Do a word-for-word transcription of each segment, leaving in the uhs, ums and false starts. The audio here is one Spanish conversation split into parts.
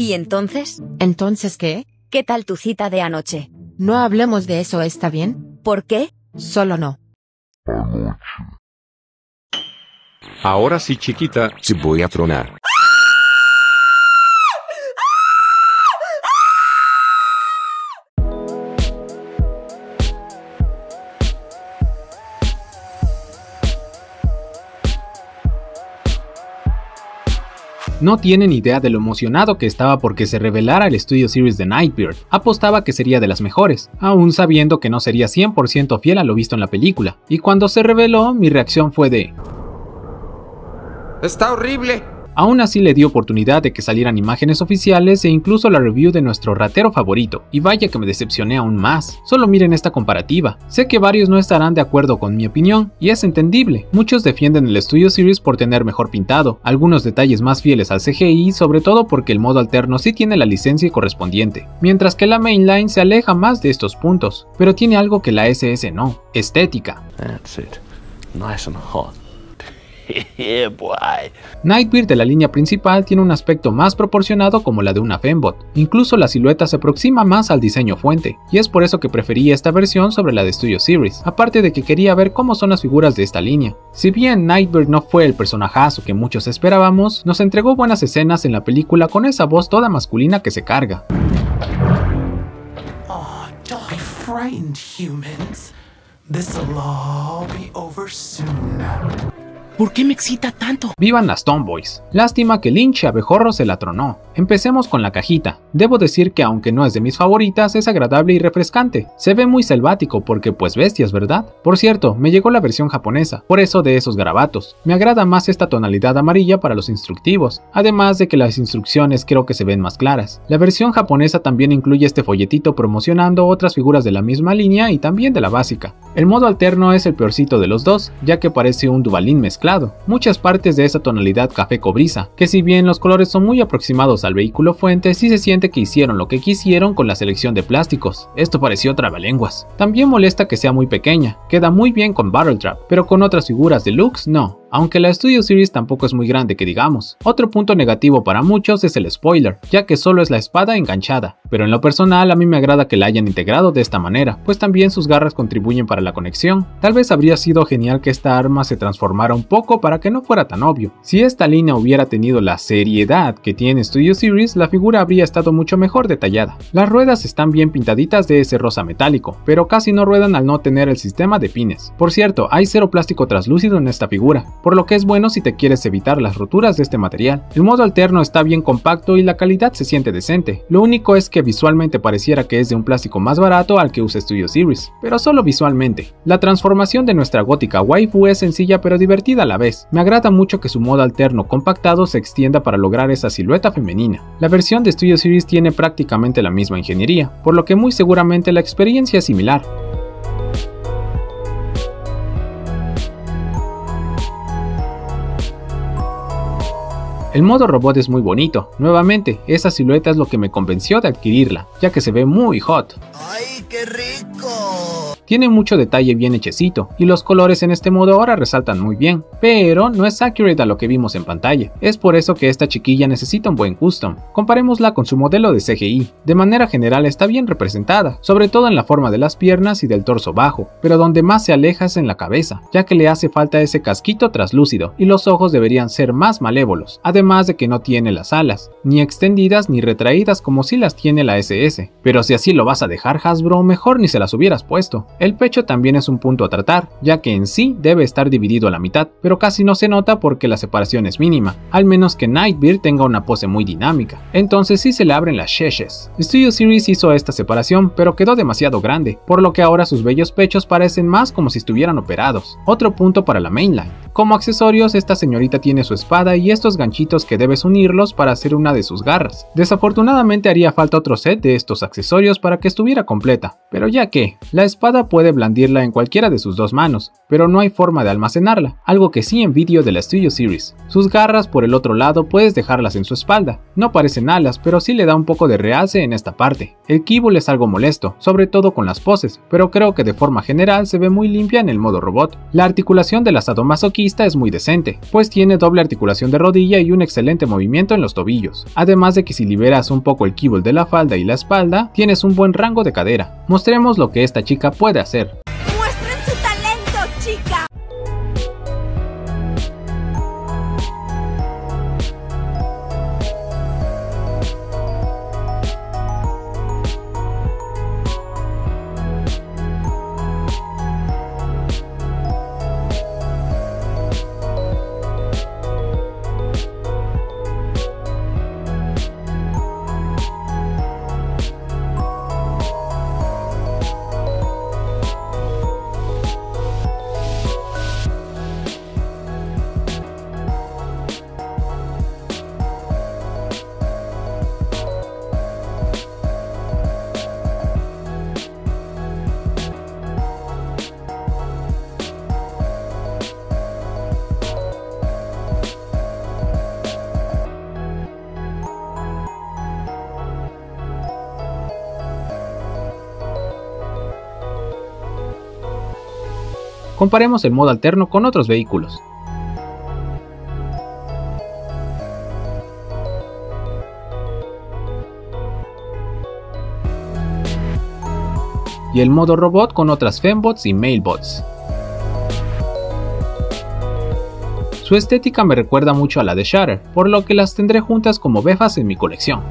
¿Y entonces? ¿Entonces qué? ¿Qué tal tu cita de anoche? No hablemos de eso, ¿está bien? ¿Por qué? Solo no. Anoche. Ahora sí, chiquita, te voy a tronar. No tienen idea de lo emocionado que estaba porque se revelara el Studio Series de Nightbird. Apostaba que sería de las mejores, aún sabiendo que no sería cien por ciento fiel a lo visto en la película. Y cuando se reveló, mi reacción fue de... ¡Está horrible! Aún así le di oportunidad de que salieran imágenes oficiales e incluso la review de nuestro ratero favorito, y vaya que me decepcioné aún más. Solo miren esta comparativa. Sé que varios no estarán de acuerdo con mi opinión, y es entendible. Muchos defienden el Studio Series por tener mejor pintado, algunos detalles más fieles al C G I, sobre todo porque el modo alterno sí tiene la licencia correspondiente, mientras que la mainline se aleja más de estos puntos, pero tiene algo que la S S no, estética. That's it. Nice and hot. Yeah, boy. Nightbird de la línea principal tiene un aspecto más proporcionado como la de una Fembot, incluso la silueta se aproxima más al diseño fuente, y es por eso que preferí esta versión sobre la de Studio Series, aparte de que quería ver cómo son las figuras de esta línea. Si bien Nightbird no fue el personajazo que muchos esperábamos, nos entregó buenas escenas en la película con esa voz toda masculina que se carga. Oh, don't be frightened, humans. This'll all be over soon. ¿Por qué me excita tanto? ¡Vivan las Tomboys! Lástima que Lynch Abejorro se la tronó. Empecemos con la cajita. Debo decir que aunque no es de mis favoritas, es agradable y refrescante. Se ve muy selvático porque pues bestias, ¿verdad? Por cierto, me llegó la versión japonesa, por eso de esos garabatos. Me agrada más esta tonalidad amarilla para los instructivos, además de que las instrucciones creo que se ven más claras. La versión japonesa también incluye este folletito promocionando otras figuras de la misma línea y también de la básica. El modo alterno es el peorcito de los dos, ya que parece un Duvalín mezclado. Muchas partes de esa tonalidad café cobriza, que si bien los colores son muy aproximados al vehículo fuente, sí se siente que hicieron lo que quisieron con la selección de plásticos. Esto pareció trabalenguas. También molesta que sea muy pequeña, queda muy bien con Battletrap, pero con otras figuras de Lux no. Aunque la Studio Series tampoco es muy grande que digamos. Otro punto negativo para muchos es el spoiler, ya que solo es la espada enganchada, pero en lo personal a mí me agrada que la hayan integrado de esta manera, pues también sus garras contribuyen para la conexión. Tal vez habría sido genial que esta arma se transformara un poco para que no fuera tan obvio. Si esta línea hubiera tenido la seriedad que tiene Studio Series, la figura habría estado mucho mejor detallada. Las ruedas están bien pintaditas de ese rosa metálico, pero casi no ruedan al no tener el sistema de pines. Por cierto, hay cero plástico translúcido en esta figura, por lo que es bueno si te quieres evitar las roturas de este material. El modo alterno está bien compacto y la calidad se siente decente. Lo único es que visualmente pareciera que es de un plástico más barato al que usa Studio Series, pero solo visualmente. La transformación de nuestra gótica waifu es sencilla pero divertida a la vez. Me agrada mucho que su modo alterno compactado se extienda para lograr esa silueta femenina. La versión de Studio Series tiene prácticamente la misma ingeniería, por lo que muy seguramente la experiencia es similar. El modo robot es muy bonito, nuevamente, esa silueta es lo que me convenció de adquirirla, ya que se ve muy hot. ¡Ay, qué rico! Tiene mucho detalle bien hechecito, y los colores en este modo ahora resaltan muy bien, pero no es accurate a lo que vimos en pantalla. Es por eso que esta chiquilla necesita un buen custom. Comparémosla con su modelo de C G I. De manera general está bien representada, sobre todo en la forma de las piernas y del torso bajo, pero donde más se aleja es en la cabeza, ya que le hace falta ese casquito traslúcido, y los ojos deberían ser más malévolos. Además de que no tiene las alas, ni extendidas ni retraídas como si las tiene la S S, pero si así lo vas a dejar Hasbro, mejor ni se las hubieras puesto. El pecho también es un punto a tratar, ya que en sí debe estar dividido a la mitad, pero casi no se nota porque la separación es mínima, al menos que Nightbird tenga una pose muy dinámica, entonces sí se le abren las cheches. Studio Series hizo esta separación, pero quedó demasiado grande, por lo que ahora sus bellos pechos parecen más como si estuvieran operados. Otro punto para la mainline. Como accesorios, esta señorita tiene su espada y estos ganchitos que debes unirlos para hacer una de sus garras. Desafortunadamente haría falta otro set de estos accesorios para que estuviera completa, pero ya que, la espada puede blandirla en cualquiera de sus dos manos, pero no hay forma de almacenarla, algo que sí envidio de la Studio Series. Sus garras, por el otro lado, puedes dejarlas en su espalda. No parecen alas, pero sí le da un poco de realce en esta parte. El keyboard es algo molesto, sobre todo con las poses, pero creo que de forma general se ve muy limpia en el modo robot. La articulación de la sadomasoquista es muy decente, pues tiene doble articulación de rodilla y un excelente movimiento en los tobillos, además de que si liberas un poco el keyboard de la falda y la espalda, tienes un buen rango de cadera. Mostremos lo que esta chica puede hacer. ¡Muestren su talento, chica! Comparemos el modo alterno con otros vehículos. Y el modo robot con otras fembots y mailbots. Su estética me recuerda mucho a la de Shatter, por lo que las tendré juntas como befas en mi colección.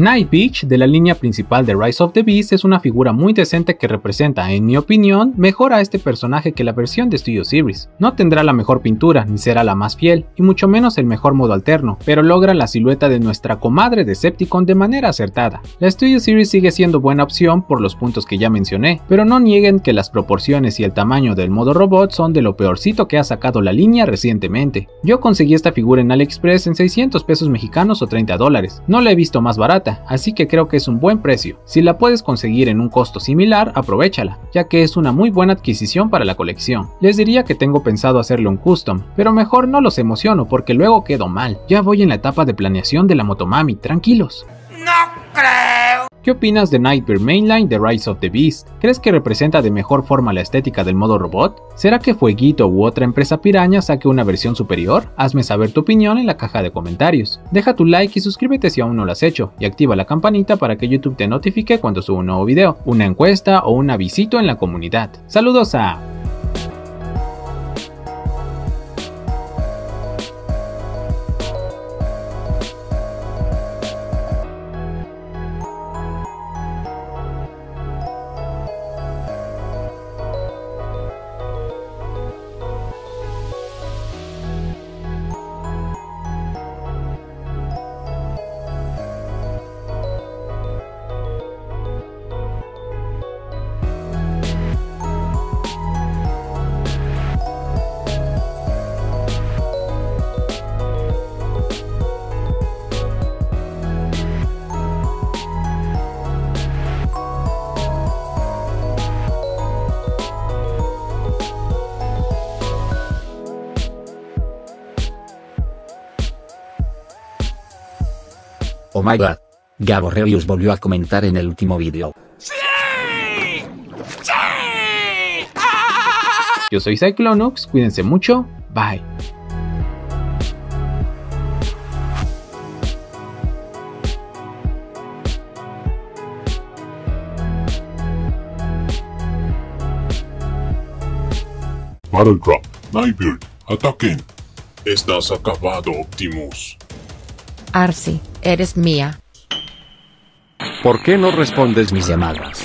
Night Beach de la línea principal de Rise of the Beasts es una figura muy decente que representa, en mi opinión, mejor a este personaje que la versión de Studio Series. No tendrá la mejor pintura, ni será la más fiel, y mucho menos el mejor modo alterno, pero logra la silueta de nuestra comadre Decepticon de manera acertada. La Studio Series sigue siendo buena opción por los puntos que ya mencioné, pero no nieguen que las proporciones y el tamaño del modo robot son de lo peorcito que ha sacado la línea recientemente. Yo conseguí esta figura en AliExpress en seiscientos pesos mexicanos o treinta dólares, no la he visto más barata, así que creo que es un buen precio. Si la puedes conseguir en un costo similar, aprovéchala, ya que es una muy buena adquisición para la colección. Les diría que tengo pensado hacerle un custom, pero mejor no los emociono porque luego quedo mal. Ya voy en la etapa de planeación de la Motomami, tranquilos. No creo. ¿Qué opinas de Nightbear Mainline de Rise of the Beast? ¿Crees que representa de mejor forma la estética del modo robot? ¿Será que Fueguito u otra empresa piraña saque una versión superior? Hazme saber tu opinión en la caja de comentarios. Deja tu like y suscríbete si aún no lo has hecho, y activa la campanita para que YouTube te notifique cuando suba un nuevo video, una encuesta o un avisito en la comunidad. Saludos a... Oh my god, Gabo Rebius volvió a comentar en el último video. ¡Sí! ¡Sí! ¡Ah! Yo soy Cyclonux, cuídense mucho, bye. Battletrap, Nightbeard, ataquen. Estás acabado, Optimus. Arcee, eres mía. ¿Por qué no respondes mis llamadas?